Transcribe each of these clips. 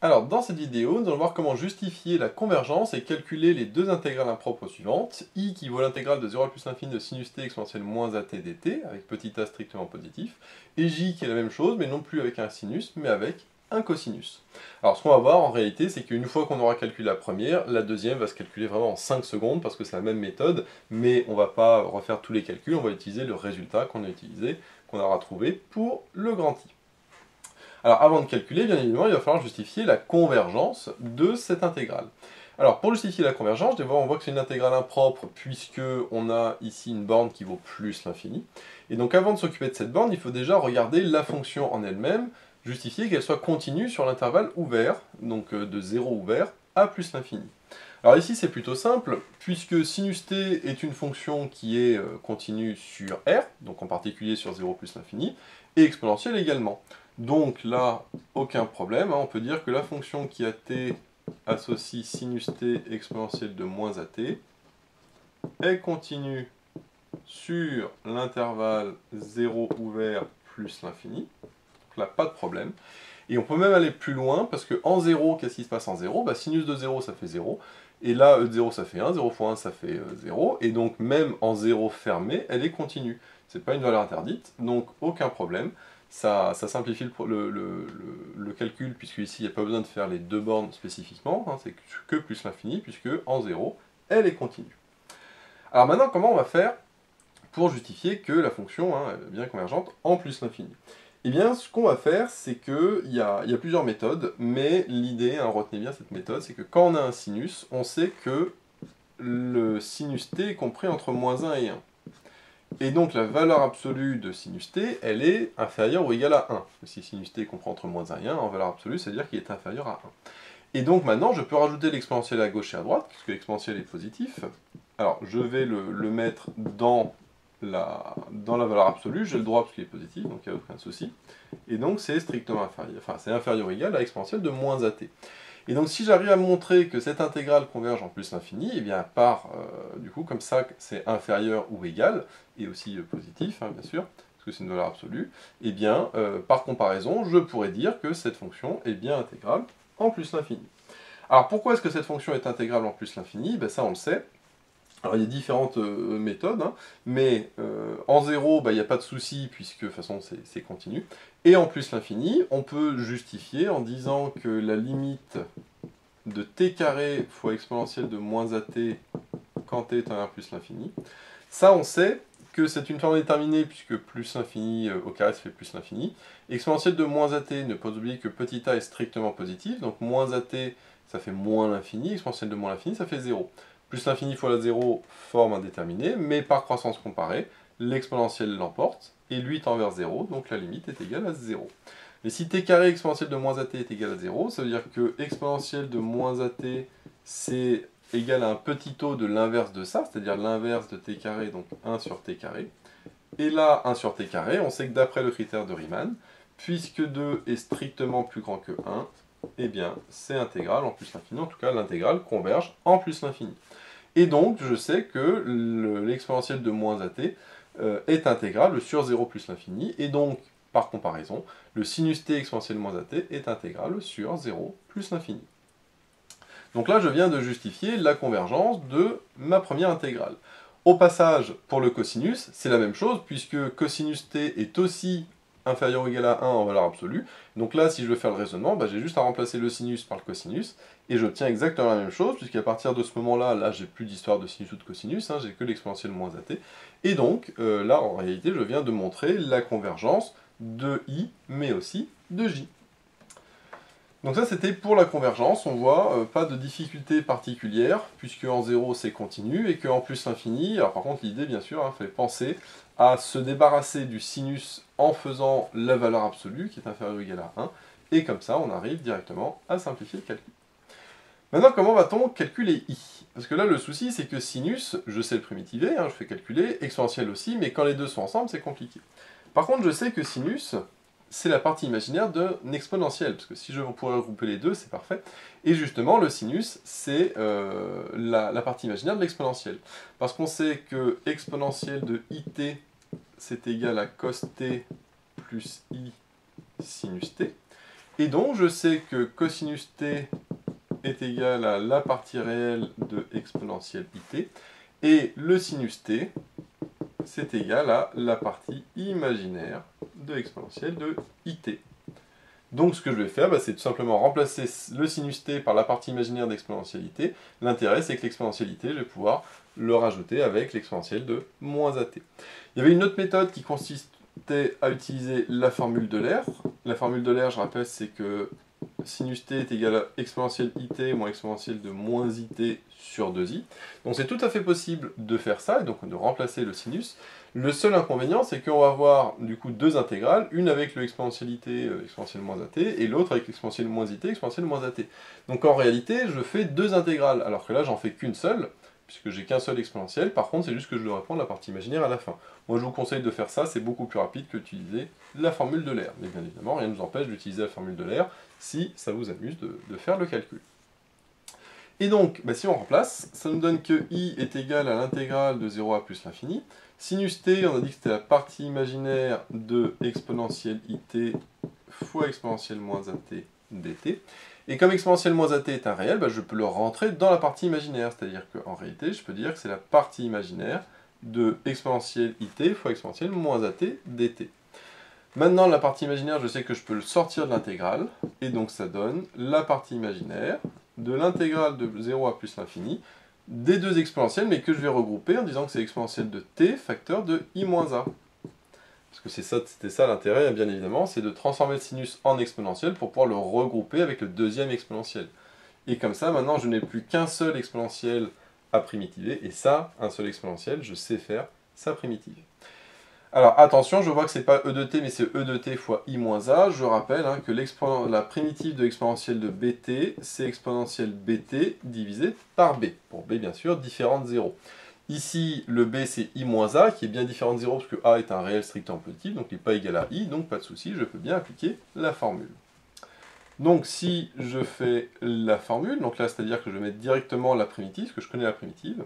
Alors, dans cette vidéo, nous allons voir comment justifier la convergence et calculer les deux intégrales impropres suivantes. I qui vaut l'intégrale de 0 à plus l'infini de sinus t exponentielle moins at dt, avec petit a strictement positif, et j qui est la même chose, mais non plus avec un sinus, mais avec un cosinus. Alors, ce qu'on va voir en réalité, c'est qu'une fois qu'on aura calculé la première, la deuxième va se calculer vraiment en 5 secondes, parce que c'est la même méthode, mais on ne va pas refaire tous les calculs, on va utiliser le résultat qu'on aura trouvé pour le grand I. Alors avant de calculer, bien évidemment, il va falloir justifier la convergence de cette intégrale. Alors pour justifier la convergence, on voit que c'est une intégrale impropre puisqu'on a ici une borne qui vaut plus l'infini. Et donc avant de s'occuper de cette borne, il faut déjà regarder la fonction en elle-même, justifier qu'elle soit continue sur l'intervalle ouvert, donc de 0 ouvert à plus l'infini. Alors ici c'est plutôt simple, puisque sinus t est une fonction qui est continue sur R, donc en particulier sur 0 plus l'infini, et exponentielle également. Donc là, aucun problème, on peut dire que la fonction qui a t associe sinus t exponentielle de moins à t est continue sur l'intervalle 0 ouvert plus l'infini. Donc là, pas de problème. Et on peut même aller plus loin, parce qu'en 0, qu'est-ce qui se passe en 0 ? Bah, sinus de 0, ça fait 0. Et là, 0, ça fait 1. 0 fois 1, ça fait 0. Et donc même en 0 fermé, elle est continue. C'est pas une valeur interdite, donc aucun problème. Ça simplifie le calcul, puisque ici il n'y a pas besoin de faire les deux bornes spécifiquement, hein, c'est que plus l'infini, puisque en 0, elle est continue. Alors maintenant, comment on va faire pour justifier que la fonction est bien convergente en plus l'infini? Eh bien, ce qu'on va faire, c'est qu'il y a plusieurs méthodes, mais l'idée, retenez bien cette méthode, c'est que quand on a un sinus, on sait que le sinus t est compris entre moins 1 et 1. Et donc la valeur absolue de sinus t, elle est inférieure ou égale à 1. Si sinus t comprend entre moins 1 et 1, en valeur absolue, ça veut dire qu'il est inférieur à 1. Et donc maintenant, je peux rajouter l'exponentielle à gauche et à droite, puisque l'exponentielle est positif. Alors, je vais le mettre dans la valeur absolue, j'ai le droit parce qu'il est positif, donc il n'y a aucun souci. Et donc c'est strictement inférieur, enfin c'est inférieur ou égal à l'exponentielle de moins at. Et donc si j'arrive à montrer que cette intégrale converge en plus l'infini, et bien par, du coup, comme ça c'est inférieur ou égal, et aussi positif, bien sûr, parce que c'est une valeur absolue, et bien par comparaison, je pourrais dire que cette fonction est bien intégrable en plus l'infini. Alors pourquoi est-ce que cette fonction est intégrable en plus l'infini? Ben ça on le sait. Alors il y a différentes méthodes, mais en 0, il n'y a pas de souci, puisque de toute façon c'est continu. Et en plus l'infini, on peut justifier en disant que la limite de t carré fois exponentielle de moins at quand t est 1 plus l'infini, ça on sait que c'est une forme déterminée, puisque plus l'infini au carré ça fait plus l'infini. Exponentielle de moins at, ne pas oublier que petit a est strictement positif, donc moins at ça fait moins l'infini, exponentielle de moins l'infini ça fait 0. Plus l'infini fois la 0 forme indéterminée, mais par croissance comparée, l'exponentielle l'emporte, et lui tend vers 0, donc la limite est égale à 0. Et si t carré exponentielle de moins at est égale à 0, ça veut dire que exponentielle de moins at, c'est égal à un petit taux de l'inverse de ça, c'est-à-dire l'inverse de t carré, donc 1 sur t carré. Et là, 1 sur t carré, on sait que d'après le critère de Riemann, puisque 2 est strictement plus grand que 1, eh bien, c'est intégral en plus l'infini, en tout cas l'intégrale converge en plus l'infini. Et donc, je sais que l'exponentielle de moins at est intégrable sur 0 plus l'infini, et donc, par comparaison, le sinus t exponentielle moins at est intégrable sur 0 plus l'infini. Donc là, je viens de justifier la convergence de ma première intégrale. Au passage, pour le cosinus, c'est la même chose, puisque cosinus t est aussi inférieur ou égal à 1 en valeur absolue. Donc là, si je veux faire le raisonnement, j'ai juste à remplacer le sinus par le cosinus, et j'obtiens exactement la même chose, puisqu'à partir de ce moment-là, là, j'ai plus d'histoire de sinus ou de cosinus, j'ai que l'exponentielle moins at. Et donc, là, en réalité, je viens de montrer la convergence de I, mais aussi de J. Donc ça, c'était pour la convergence. On voit pas de difficulté particulière, puisque en 0, c'est continu, et qu'en plus l'infini, alors par contre, l'idée, bien sûr, fait penser à se débarrasser du sinus en faisant la valeur absolue, qui est inférieure ou égale à 1, et comme ça, on arrive directement à simplifier le calcul. Maintenant, comment va-t-on calculer I? Parce que là, le souci, c'est que sinus, je sais le primitiver, je fais calculer, exponentielle aussi, mais quand les deux sont ensemble, c'est compliqué. Par contre, je sais que sinus, c'est la partie imaginaire d'un exponentielle, parce que si je pourrais regrouper les deux, c'est parfait. Et justement, le sinus, c'est la partie imaginaire de l'exponentielle. Parce qu'on sait que exponentielle de it, c'est égal à cos t plus i sinus t. Et donc je sais que cosinus t est égal à la partie réelle de exponentielle it, et le sinus t, c'est égal à la partie imaginaire de exponentielle de it. Donc ce que je vais faire, c'est tout simplement remplacer le sinus t par la partie imaginaire d'exponentialité. L'intérêt, c'est que l'exponentialité, je vais pouvoir le rajouter avec l'exponentielle de moins at. Il y avait une autre méthode qui consistait à utiliser la formule de l'air. La formule de l'air, je rappelle, c'est que sinus t est égal à exponentielle it moins exponentielle de moins it sur 2i. Donc c'est tout à fait possible de faire ça, et donc de remplacer le sinus. Le seul inconvénient, c'est qu'on va avoir du coup deux intégrales, une avec le exponentielle it, exponentielle moins at, et l'autre avec l'exponentielle moins it, exponentielle moins at. Donc en réalité, je fais deux intégrales, alors que là, j'en fais qu'une seule, puisque j'ai qu'un seul exponentiel. Par contre, c'est juste que je devrais prendre la partie imaginaire à la fin. Moi, je vous conseille de faire ça, c'est beaucoup plus rapide que d'utiliser la formule de l'air. Mais bien évidemment, rien ne nous empêche d'utiliser la formule de l'air si ça vous amuse de faire le calcul. Et donc, si on remplace, ça nous donne que i est égal à l'intégrale de 0 à plus l'infini. Sinus t, on a dit que c'était la partie imaginaire de exponentielle it fois exponentielle moins at dt. Et comme exponentielle moins at est un réel, je peux le rentrer dans la partie imaginaire. C'est-à-dire qu'en réalité, je peux dire que c'est la partie imaginaire de exponentielle it fois exponentielle moins at dt. Maintenant, la partie imaginaire, je sais que je peux le sortir de l'intégrale. Et donc, ça donne la partie imaginaire de l'intégrale de 0 à plus l'infini des deux exponentielles, mais que je vais regrouper en disant que c'est exponentielle de t facteur de i moins a. Parce que c'était ça l'intérêt, bien évidemment, c'est de transformer le sinus en exponentielle pour pouvoir le regrouper avec le deuxième exponentiel. Et comme ça, maintenant, je n'ai plus qu'un seul exponentiel à primitiver, et ça, un seul exponentiel, je sais faire sa primitive. Alors attention, je vois que c'est pas e de t, mais c'est e de t fois i moins a. Je rappelle que la primitive de l'exponentielle de bt, c'est exponentielle bt divisé par b. Pour b, bien sûr, différent de 0. Ici, le b, c'est i moins a, qui est bien différent de 0, parce que a est un réel strictement positif, donc il n'est pas égal à i, donc pas de souci, je peux bien appliquer la formule. Donc si je fais la formule, donc là, c'est-à-dire que je vais mettre directement la primitive, parce que je connais la primitive,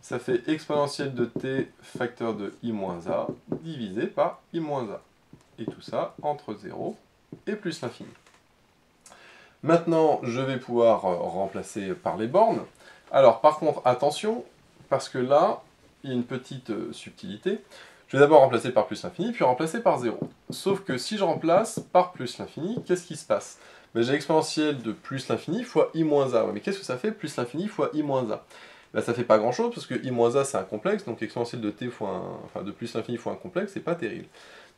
ça fait exponentielle de t facteur de i moins a, divisé par i moins a. Et tout ça entre 0 et plus l'infini. Maintenant, je vais pouvoir remplacer par les bornes. Alors par contre, attention, parce que là, il y a une petite subtilité. Je vais d'abord remplacer par plus l'infini, puis remplacer par 0. Sauf que si je remplace par plus l'infini, qu'est-ce qui se passe? J'ai exponentielle de plus l'infini fois i moins a. Mais qu'est-ce que ça fait, plus l'infini fois i moins a? Ça ne fait pas grand-chose, parce que i moins a, c'est un complexe, donc exponentielle de t fois de plus l'infini fois un complexe, c'est pas terrible.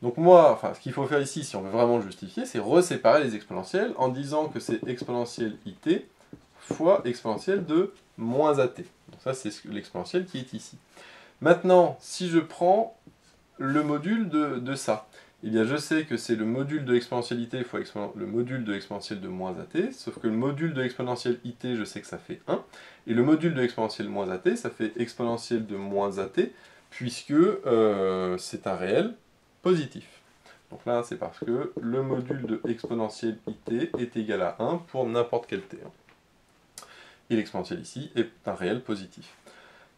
Donc moi, ce qu'il faut faire ici, si on veut vraiment le justifier, c'est reséparer les exponentielles en disant que c'est exponentielle it fois exponentielle de moins at. Donc ça, c'est l'exponentielle qui est ici. Maintenant, si je prends le module de ça, eh bien je sais que c'est le module de exponentielle it fois le module de exponentielle de moins at, sauf que le module de exponentielle it, je sais que ça fait 1, et le module de exponentielle moins at, ça fait exponentielle de moins at, puisque c'est un réel positif. Donc là, c'est parce que le module de exponentielle it est égal à 1 pour n'importe quel t. Et l'exponentielle ici est un réel positif.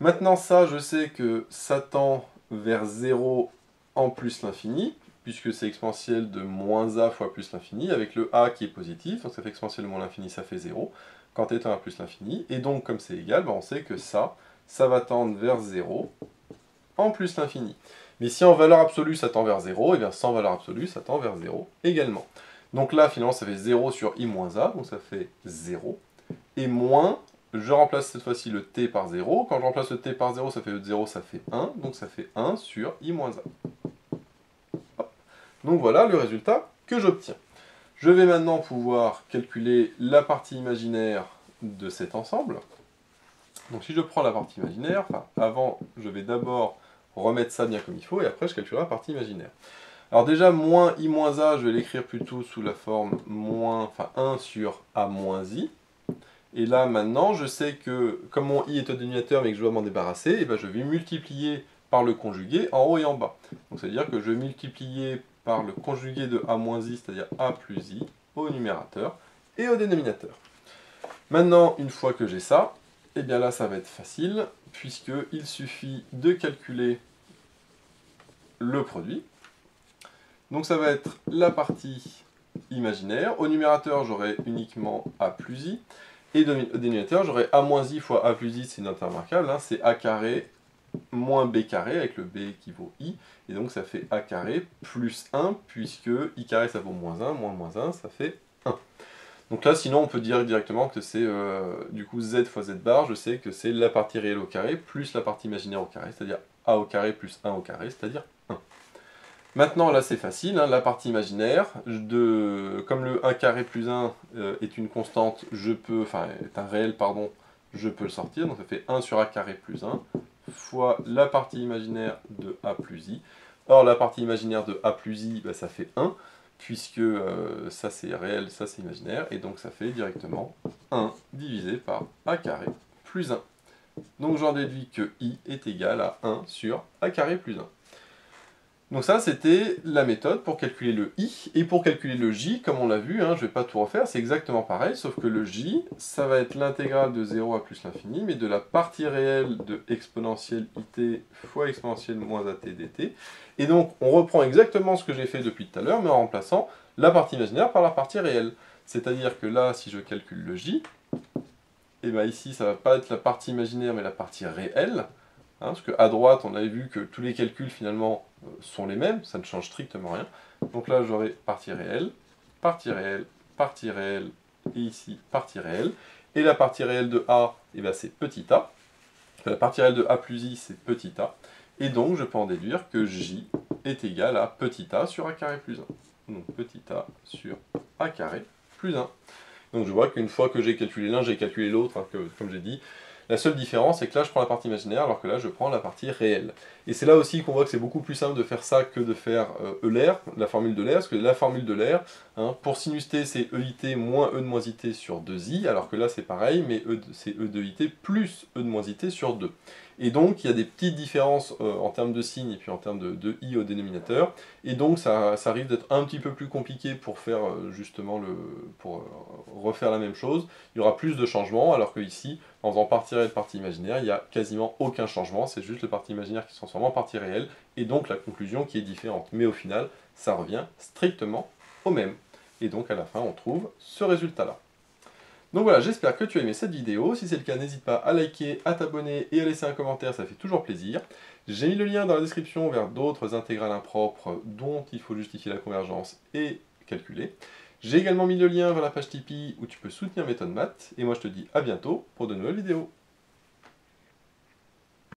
Maintenant ça, je sais que ça tend vers 0 en plus l'infini, puisque c'est exponentielle de moins a fois plus l'infini, avec le a qui est positif, donc ça fait exponentielle de moins l'infini, ça fait 0, quand t tend à plus l'infini, et donc comme c'est égal, on sait que ça va tendre vers 0 en plus l'infini. Mais si en valeur absolue ça tend vers 0, et bien sans valeur absolue ça tend vers 0 également. Donc là finalement ça fait 0 sur i moins a, donc ça fait 0. Et moins, je remplace cette fois-ci le t par 0. Quand je remplace le t par 0, ça fait e de 0, ça fait 1. Donc ça fait 1 sur i moins a. Donc voilà le résultat que j'obtiens. Je vais maintenant pouvoir calculer la partie imaginaire de cet ensemble. Donc si je prends la partie imaginaire, avant, je vais d'abord remettre ça bien comme il faut, et après je calculerai la partie imaginaire. Alors déjà, moins i moins a, je vais l'écrire plutôt sous la forme 1 sur a moins i. Et là, maintenant, je sais que, comme mon i est au dénominateur, mais que je dois m'en débarrasser, et je vais multiplier par le conjugué en haut et en bas. Donc, ça veut dire que je vais multiplier par le conjugué de a moins i, c'est-à-dire a plus i, au numérateur et au dénominateur. Maintenant, une fois que j'ai ça, et bien là, ça va être facile, puisqu'il suffit de calculer le produit. Donc, ça va être la partie imaginaire. Au numérateur, j'aurai uniquement a plus i. Et au dénominateur, j'aurai a moins i fois a plus i, c'est une note remarquable, hein, c'est a carré moins b carré, avec le b qui vaut i. Et donc ça fait a carré plus 1, puisque i carré ça vaut moins 1, ça fait 1. Donc là, sinon, on peut dire directement que c'est du coup z fois z bar, je sais que c'est la partie réelle au carré plus la partie imaginaire au carré, c'est-à-dire a au carré plus 1 au carré, c'est-à-dire 1. Maintenant, là, c'est facile, hein, la partie imaginaire, comme le 1 carré plus 1 est une constante, est un réel, pardon, je peux le sortir, donc ça fait 1 sur a carré plus 1, fois la partie imaginaire de a plus i. Or, la partie imaginaire de a plus i, bah, ça fait 1, puisque ça c'est réel, ça c'est imaginaire, et donc ça fait directement 1 divisé par a carré plus 1. Donc j'en déduis que i est égal à 1 sur a carré plus 1. Donc ça, c'était la méthode pour calculer le i, et pour calculer le j, comme on l'a vu, hein, je ne vais pas tout refaire, c'est exactement pareil, sauf que le j, ça va être l'intégrale de 0 à plus l'infini, mais de la partie réelle de exponentielle it fois exponentielle moins at dt. Et donc, on reprend exactement ce que j'ai fait depuis tout à l'heure, mais en remplaçant la partie imaginaire par la partie réelle. C'est-à-dire que là, si je calcule le j, et bien ici, ça ne va pas être la partie imaginaire, mais la partie réelle, hein, parce qu'à droite, on avait vu que tous les calculs, finalement, sont les mêmes, ça ne change strictement rien. Donc là, j'aurai partie réelle, partie réelle, partie réelle, et ici, partie réelle. Et la partie réelle de a, eh ben, c'est petit a. La partie réelle de a plus i, c'est petit a. Et donc, je peux en déduire que j est égal à petit a sur a carré plus 1. Donc, petit a sur a carré plus 1. Donc, je vois qu'une fois que j'ai calculé l'un, j'ai calculé l'autre, hein, comme j'ai dit. La seule différence, c'est que là, je prends la partie imaginaire, alors que là, je prends la partie réelle. Et c'est là aussi qu'on voit que c'est beaucoup plus simple de faire ça que de faire Euler, la formule d'Euler, parce que la formule d'Euler, hein, pour sinus t, c'est e it moins e de moins it sur 2i, alors que là, c'est pareil, mais c'est e de it plus e de moins it sur 2. Et donc, il y a des petites différences en termes de signes et puis en termes de i au dénominateur. Et donc, ça arrive d'être un petit peu plus compliqué pour faire justement refaire la même chose. Il y aura plus de changements, alors que ici, en faisant partie réelle, partie imaginaire, il n'y a quasiment aucun changement. C'est juste le partie imaginaire qui se transforme en partie réelle. Et donc, la conclusion qui est différente. Mais au final, ça revient strictement au même. Et donc, à la fin, on trouve ce résultat-là. Donc voilà, j'espère que tu as aimé cette vidéo. Si c'est le cas, n'hésite pas à liker, à t'abonner et à laisser un commentaire, ça fait toujours plaisir. J'ai mis le lien dans la description vers d'autres intégrales impropres dont il faut justifier la convergence et calculer. J'ai également mis le lien vers la page Tipeee où tu peux soutenir Méthode Maths. Et moi je te dis à bientôt pour de nouvelles vidéos.